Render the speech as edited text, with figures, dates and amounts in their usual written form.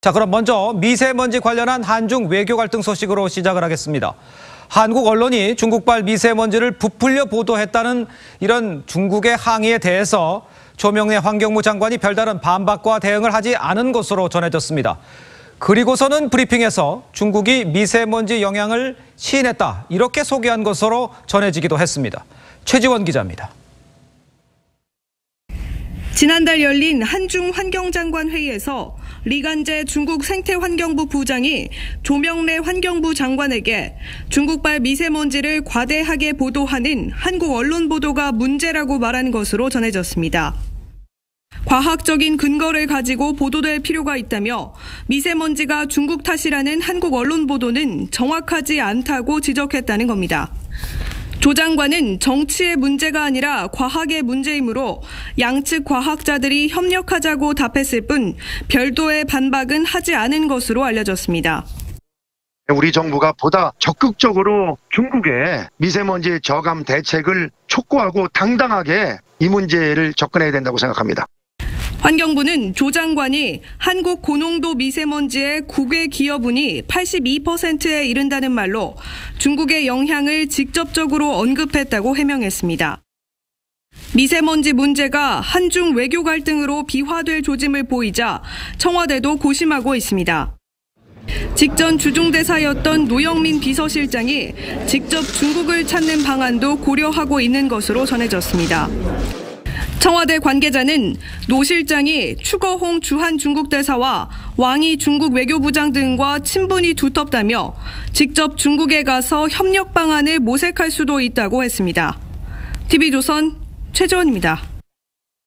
자, 그럼 먼저 미세먼지 관련한 한중 외교 갈등 소식으로 시작을 하겠습니다. 한국 언론이 중국발 미세먼지를 부풀려 보도했다는 이런 중국의 항의에 대해서 조명래 환경부 장관이 별다른 반박과 대응을 하지 않은 것으로 전해졌습니다. 그리고서는 브리핑에서 중국이 미세먼지 영향을 시인했다, 이렇게 소개한 것으로 전해지기도 했습니다. 최지원 기자입니다. 지난달 열린 한중 환경장관 회의에서 리간제 중국 생태환경부 부장이 조명래 환경부 장관에게 중국발 미세먼지를 과대하게 보도하는 한국 언론 보도가 문제라고 말한 것으로 전해졌습니다. 과학적인 근거를 가지고 보도될 필요가 있다며 미세먼지가 중국 탓이라는 한국 언론 보도는 정확하지 않다고 지적했다는 겁니다. 조 장관은 정치의 문제가 아니라 과학의 문제이므로 양측 과학자들이 협력하자고 답했을 뿐 별도의 반박은 하지 않은 것으로 알려졌습니다. 우리 정부가 보다 적극적으로 중국의 미세먼지 저감 대책을 촉구하고 당당하게 이 문제를 접근해야 된다고 생각합니다. 환경부는 조 장관이 한국 고농도 미세먼지의 9개 기업운이 82%에 이른다는 말로 중국의 영향을 직접적으로 언급했다고 해명했습니다. 미세먼지 문제가 한중 외교 갈등으로 비화될 조짐을 보이자 청와대도 고심하고 있습니다. 직전 주중대사였던 노영민 비서실장이 직접 중국을 찾는 방안도 고려하고 있는 것으로 전해졌습니다. 청와대 관계자는 노 실장이 추거홍 주한 중국 대사와 왕이 중국 외교부장 등과 친분이 두텁다며 직접 중국에 가서 협력 방안을 모색할 수도 있다고 했습니다. TV조선 최지원입니다.